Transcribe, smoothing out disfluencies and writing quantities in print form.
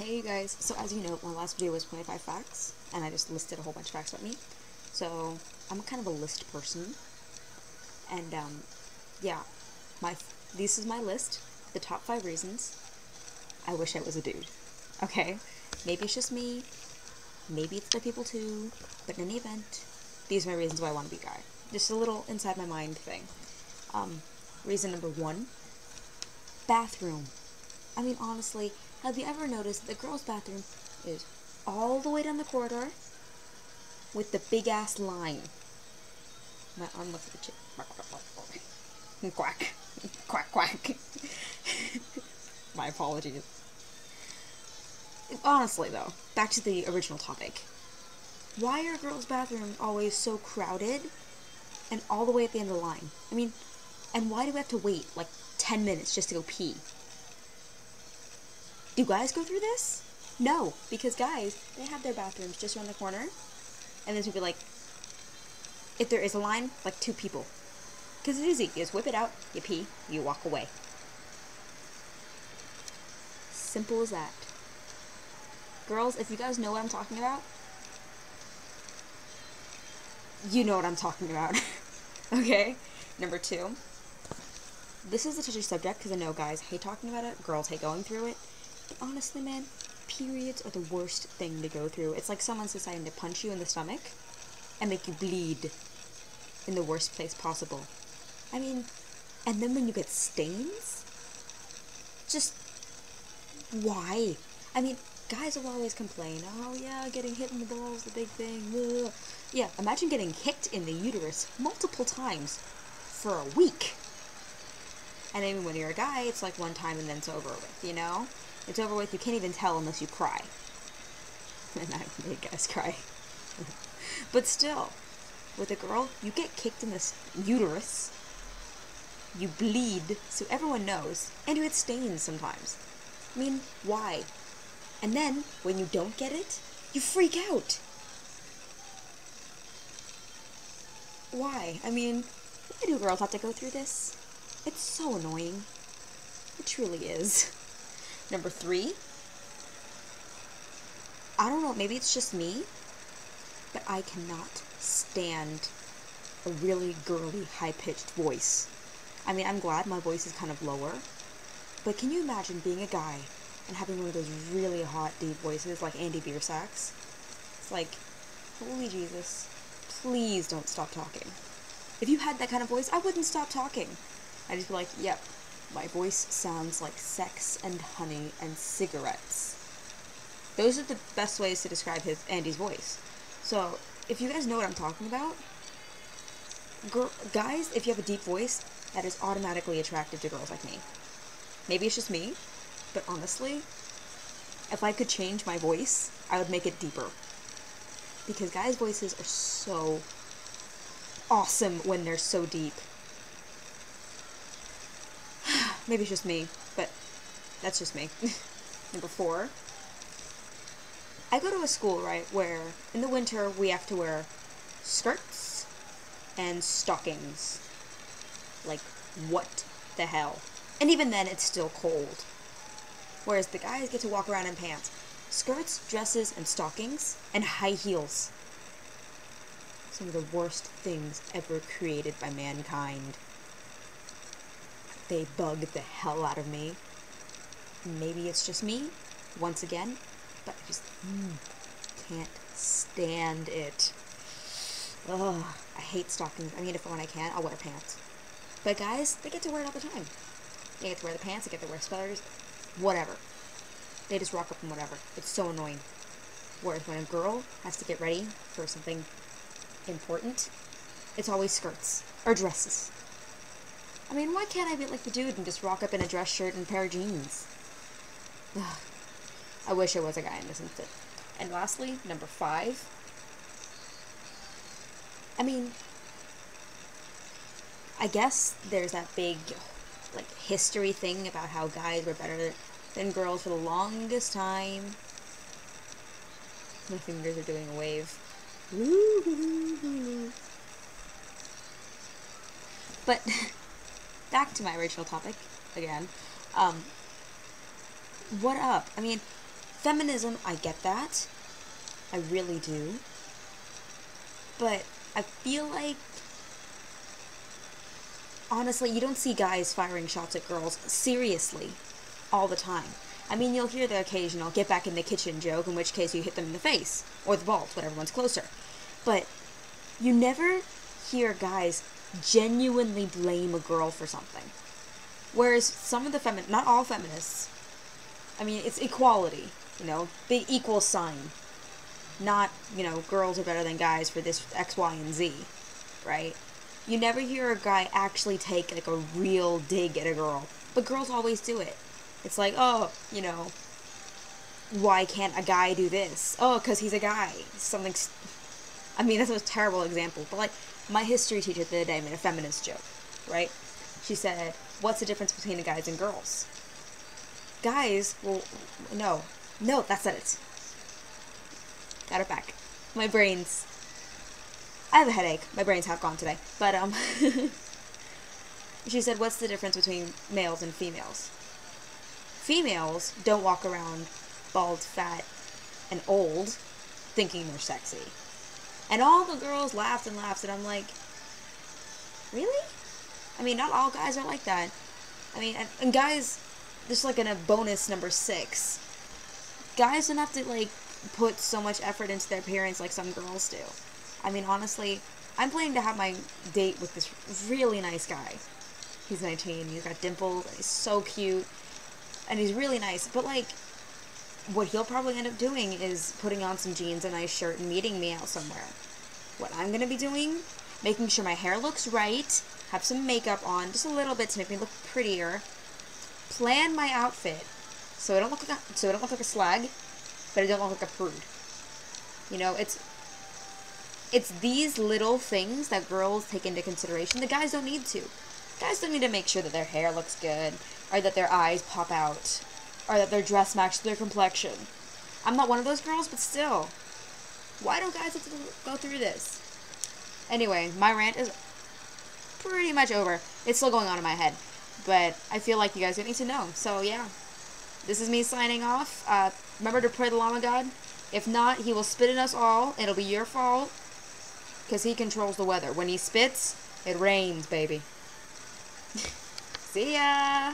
Hey you guys, so as you know, my last video was 25 facts, and I just listed a whole bunch of facts about me. So I'm kind of a list person, and yeah, this is my list, the top 5 reasons I wish I was a dude. Okay, maybe it's just me, maybe it's the people too, but in any event, these are my reasons why I want to be a guy. Just a little inside my mind thing. Reason number 1, bathroom. I mean, honestly, have you ever noticed the girls' bathroom is all the way down the corridor with the big-ass line? My arm looks at the chick. Quack. Quack, quack. My apologies. Honestly, though, back to the original topic. Why are girls' bathrooms always so crowded and all the way at the end of the line? I mean, and why do we have to wait, like, 10 minutes just to go pee? Do guys go through this? No, because guys, they have their bathrooms just around the corner, and there's gonna be like, if there is a line, like 2 people. Because it's easy, you just whip it out, you pee, you walk away. Simple as that. Girls, if you guys know what I'm talking about, you know what I'm talking about. Okay? Number 2. This is a touchy subject because I know guys hate talking about it, girls hate going through it. But honestly, man, periods are the worst thing to go through. It's like someone's deciding to punch you in the stomach and make you bleed in the worst place possible. I mean, and then when you get stains? Just, why? I mean, guys will always complain, oh yeah, getting hit in the balls, the big thing, ugh. Yeah, imagine getting kicked in the uterus multiple times for a week. And even when you're a guy, it's like one time and then it's over with, you know? It's over with, you can't even tell unless you cry. And I've made guys cry. But still, with a girl, you get kicked in this uterus, you bleed, so everyone knows, and you get stains sometimes. I mean, why? And then, when you don't get it, you freak out! Why? I mean, why do girls have to go through this? It's so annoying. It truly is. Number 3. I don't know, maybe it's just me, but I cannot stand a really girly, high-pitched voice. I mean, I'm glad my voice is kind of lower, but can you imagine being a guy and having one of those really hot, deep voices like Andy Biersack's? It's like, holy Jesus, please don't stop talking. If you had that kind of voice, I wouldn't stop talking. I just feel like, yep, my voice sounds like sex and honey and cigarettes. Those are the best ways to describe Andy's voice. So, if you guys know what I'm talking about, guys, if you have a deep voice, that is automatically attractive to girls like me. Maybe it's just me, but honestly, if I could change my voice, I would make it deeper. Because guys' voices are so awesome when they're so deep. Maybe it's just me, but that's just me. Number 4. I go to a school, right, where in the winter we have to wear skirts and stockings. Like, what the hell? And even then, it's still cold. Whereas the guys get to walk around in pants. Skirts, dresses, and stockings, and high heels. Some of the worst things ever created by mankind. They bug the hell out of me. Maybe it's just me, once again, but I just can't stand it. Ugh, I hate stockings. I mean, if when I can, I'll wear pants. But guys, they get to wear it all the time. They get to wear the pants, they get to wear sweaters, whatever. They just rock up and whatever. It's so annoying. Whereas when a girl has to get ready for something important, it's always skirts or dresses. I mean, why can't I be like the dude and just rock up in a dress shirt and a pair of jeans? Ugh. I wish I was a guy in this instance. And lastly, number 5. I mean, I guess there's that big, like, history thing about how guys were better than girls for the longest time. My fingers are doing a wave. Woo-hoo-hoo-hoo. But back to my original topic, again, what up? I mean, Feminism, I get that. I really do. But I feel like, honestly, you don't see guys firing shots at girls seriously all the time. I mean, you'll hear the occasional get back in the kitchen joke, in which case you hit them in the face, or the balls, whatever one's closer. But you never hear guys genuinely blame a girl for something. Whereas some of the not all feminists, I mean, it's equality, you know, big equal sign. Not, you know, girls are better than guys for this X, Y, and Z, right? You never hear a guy actually take, like, a real dig at a girl. But girls always do it. It's like, oh, you know, why can't a guy do this? Oh, because he's a guy. Something, I mean, that's a terrible example. But, like, my history teacher the other day made a feminist joke, right? She said, what's the difference between the guys and girls? Guys, well, no, that's not it. Got it back. My brains. I have a headache. My brains have gone today. But, she said, what's the difference between males and females? Females don't walk around bald, fat, and old thinking they're sexy. And all the girls laughed and laughed, and I'm like, really? I mean, not all guys are like that. I mean, and guys, just like in a bonus number 6, guys don't have to, like, put so much effort into their appearance like some girls do. I mean, honestly, I'm planning to have my date with this really nice guy. He's 19, he's got dimples, and he's so cute, and he's really nice, but, like, what he'll probably end up doing is putting on some jeans and a nice shirt and meeting me out somewhere. What I'm gonna be doing, making sure my hair looks right, have some makeup on, just a little bit to make me look prettier, plan my outfit so I don't look like a, slag, but I don't look like a prude. You know, it's these little things that girls take into consideration. The guys don't need to. Guys don't need to make sure that their hair looks good, or that their eyes pop out, or that their dress matches their complexion. I'm not one of those girls, but still. Why don't guys have to go through this? Anyway, my rant is pretty much over. It's still going on in my head, but I feel like you guys don't need to know. So, yeah. This is me signing off. Remember to pray the llama god. If not, he will spit in us all. It'll be your fault. Because he controls the weather. When he spits, it rains, baby. See ya!